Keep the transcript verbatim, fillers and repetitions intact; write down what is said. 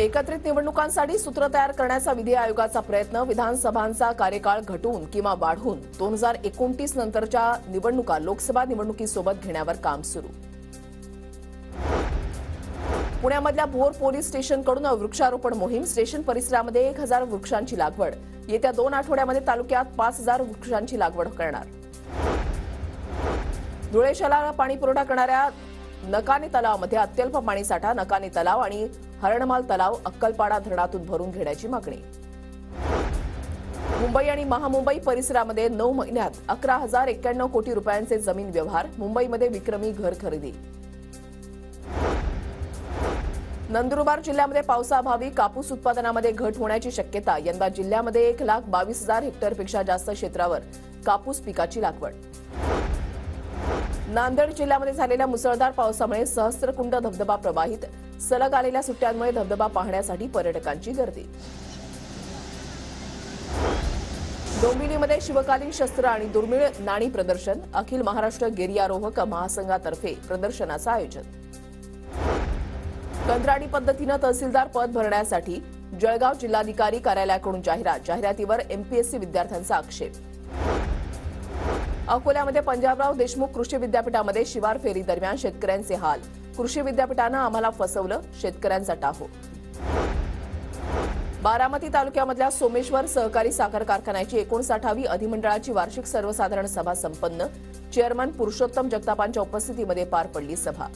एकत्रित निवडणुकांसाठी सूत्र तयार करण्याचा विधी आयोगाचा प्रयत्न। विधानसभांचा कार्यकाळ घटून किंवा वाढून दोन हजार एकोणतीस नंतरच्या निवडणुका लोकसभा निवडणुकीसोबत घेण्यावर काम सुरू। पुण्यामधल्या भोर पोलीस स्टेशनकडून वृक्षारोपण मोहीम। स्टेशन परिसरामध्ये एक हजार वृक्षांची लागवड। येत्या दोन आठवड्यामध्ये तालुक्यात पाच हजार वृक्षांची लागवड करणार। धुळे शहराला पाणी पुरवठा करणाऱ्या नकाने तलावामध्ये अत्यल्प पाणीसाठा। नकाने तलाव आणि हरणमाल तलाव अक्कलपाडा धरणातून भरून घेण्याची मागणी। मुंबई आणि महामुंबई परिसरामध्ये नऊ महिन्यात अकरा हजार एक्क्याण्णव कोटी रुपयांचे जमीन व्यवहार। मुंबईमध्ये विक्रमी घर खरेदी। नंदुरबार जिल्ह्यामध्ये पावसाअभावी कापूस उत्पादनामध्ये घट होण्याची शक्यता। यंदा जिल्ह्यामध्ये एक लाख बावीस हजार हेक्टरपेक्षा जास्त क्षेत्रावर कापूस पिकाची लागवड। नांदेड जिल्ह्यामध्ये झालेल्या मुसळधार पावसामुळे सहस्त्रकुंड धबधबा प्रवाहित। सलग आलेल्या सुट्ट्यांमुळे धबधबा पाहण्यासाठी पर्यटकांची गर्दी। डोंबिवलीमध्ये शिवकालीन शस्त्र आणि दुर्मिळ नाणी प्रदर्शन। अखिल महाराष्ट्र गिर्यारोहक महासंघातर्फे प्रदर्शनाचं आयोजन। कंत्राटी पद्धतीने तहसीलदार पद भरण्यासाठी जळगाव जिल्हाधिकारी कार्यालयाकडून जाहिरात। जाहिरातीवर एमपीएससी विद्यार्थ्यांचा आक्षेप। अकोल्यामध्ये पंजाबराव देशमुख कृषी विद्यापीठामध्ये शिवार फेरी दरम्यान शेतकऱ्यांचे हाल। कृषी विद्यापीठानं आम्हाला फसवलं, शेतकऱ्यांचा टाहो। बारामती तालुक्यामधल्या सोमेश्वर सहकारी साखर कारखान्याची एकोणसाठावी अधिमंडळाची वार्षिक सर्वसाधारण सभा संपन्न। चेअरमन पुरुषोत्तम जगतापांच्या उपस्थितीमध्ये पार पडली सभा।